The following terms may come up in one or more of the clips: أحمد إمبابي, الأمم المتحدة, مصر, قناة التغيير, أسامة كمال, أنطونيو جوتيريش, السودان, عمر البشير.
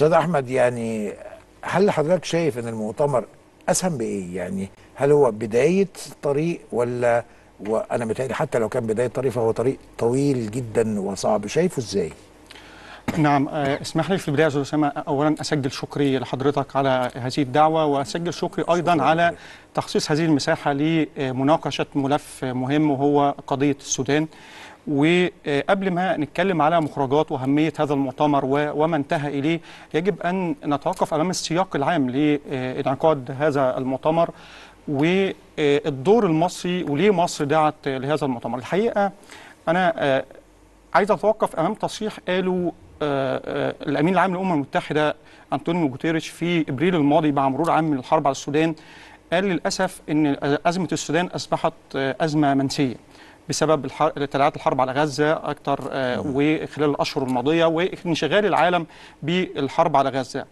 أستاذ أحمد، يعني هل حضرتك شايف أن المؤتمر أسهم بإيه؟ يعني هل هو بداية طريق ولا وأنا متهيألي حتى لو كان بداية طريق فهو طريق طويل جدا وصعب، شايفه إزاي؟ نعم، اسمح لي في البداية أستاذ أسامة أولا أسجل شكري لحضرتك على هذه الدعوة، وأسجل شكري أيضا على تخصيص هذه المساحة لمناقشة ملف مهم وهو قضية السودان. وقبل ما نتكلم على مخرجات وأهمية هذا المؤتمر وما انتهى إليه، يجب أن نتوقف أمام السياق العام لإنعقاد هذا المؤتمر والدور المصري وليه مصر دعت لهذا المؤتمر. الحقيقة أنا عايز أتوقف أمام تصريح قاله الأمين العام للأمم المتحدة أنطونيو جوتيريش في إبريل الماضي مع مرور عام من الحرب على السودان. قال للأسف أن أزمة السودان أصبحت أزمة منسية بسبب تداعيات الحرب على غزة أكثر وخلال الأشهر الماضية وانشغال العالم بالحرب على غزة.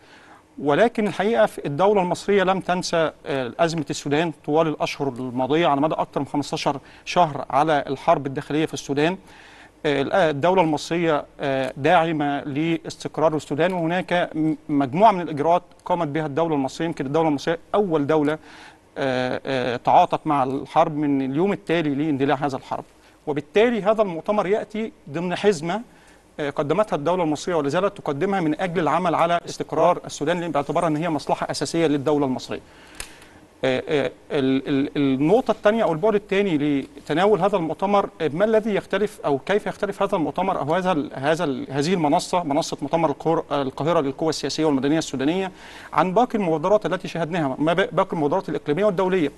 ولكن الحقيقة الدولة المصرية لم تنسى أزمة السودان طوال الأشهر الماضية على مدى أكثر من 15 شهر على الحرب الداخلية في السودان. الدولة المصرية داعمة لاستقرار السودان، وهناك مجموعة من الإجراءات قامت بها الدولة المصرية. يمكن الدولة المصرية أول دولة تعاطت مع الحرب من اليوم التالي لاندلاع هذا الحرب، وبالتالي هذا المؤتمر يأتي ضمن حزمة قدمتها الدولة المصرية ولا زالت تقدمها من أجل العمل على استقرار السودان باعتبارها أن هي مصلحة أساسية للدولة المصرية. النقطة الثانية أو البعد الثاني لتناول هذا المؤتمر، ما الذي يختلف أو كيف يختلف هذا المؤتمر أو هذه منصة مؤتمر القاهرة للقوى السياسية والمدنية السودانية عن باقي المبادرات التي شاهدناها، ما باقي المبادرات الإقليمية والدولية،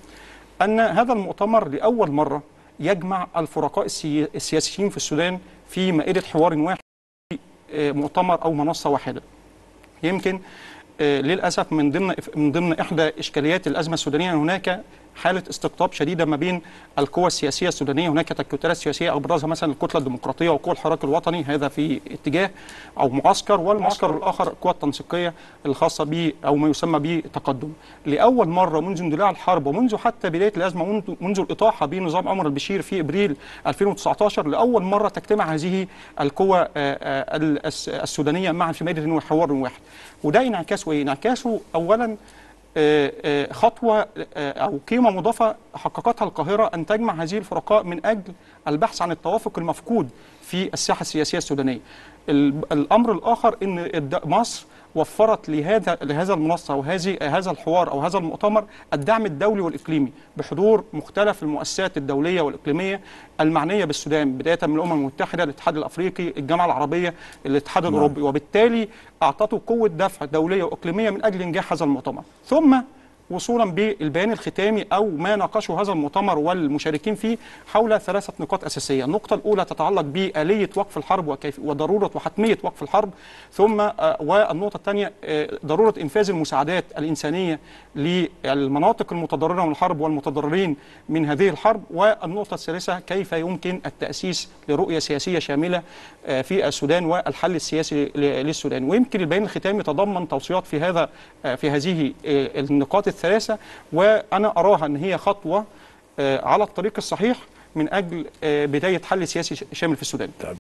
أن هذا المؤتمر لأول مرة يجمع الفرقاء السياسيين في السودان في مائدة حوار واحد في مؤتمر أو منصة واحدة. يمكن للأسف من ضمن إحدى إشكاليات الأزمة السودانية أن هناك حالة استقطاب شديدة ما بين القوى السياسية السودانية. هناك تكتلات سياسية أبرزها مثلا الكتلة الديمقراطية وقوى الحراك الوطني، هذا في اتجاه أو معسكر، والمعسكر الآخر القوى التنسيقية الخاصة به أو ما يسمى بتقدم. لأول مرة منذ اندلاع الحرب ومنذ حتى بداية الأزمة، منذ الإطاحة بنظام عمر البشير في إبريل 2019، لأول مرة تجتمع هذه القوى السودانية معا في مائدة وحوار واحد. وده انعكاسه إيه؟ انعكاسه أولا خطوة أو قيمة مضافة حققتها القاهرة أن تجمع هذه الفرقاء من أجل البحث عن التوافق المفقود في الساحة السياسية السودانية. الأمر الآخر أن مصر وفرت لهذا المنصة وهذا الحوار أو هذا المؤتمر الدعم الدولي والإقليمي بحضور مختلف المؤسسات الدولية والإقليمية المعنية بالسودان، بداية من الأمم المتحدة، الاتحاد الأفريقي، الجامعة العربية، الاتحاد الأوروبي، وبالتالي أعطته قوة دفع دولية وإقليمية من أجل إنجاح هذا المؤتمر. ثم وصولا بالبيان الختامي أو ما ناقشه هذا المؤتمر والمشاركين فيه حول ثلاثة نقاط أساسية. النقطة الأولى تتعلق بآلية وقف الحرب وضرورة وحتمية وقف الحرب، ثم والنقطة الثانية ضرورة إنفاذ المساعدات الإنسانية للمناطق المتضررة من الحرب والمتضررين من هذه الحرب، والنقطة الثالثة كيف يمكن التأسيس لرؤية سياسية شاملة في السودان والحل السياسي للسودان. ويمكن البيان الختامي تضمن توصيات في هذه النقاط الثلاثة، وأنا أراها أن هي خطوة على الطريق الصحيح من أجل بداية حل سياسي شامل في السودان.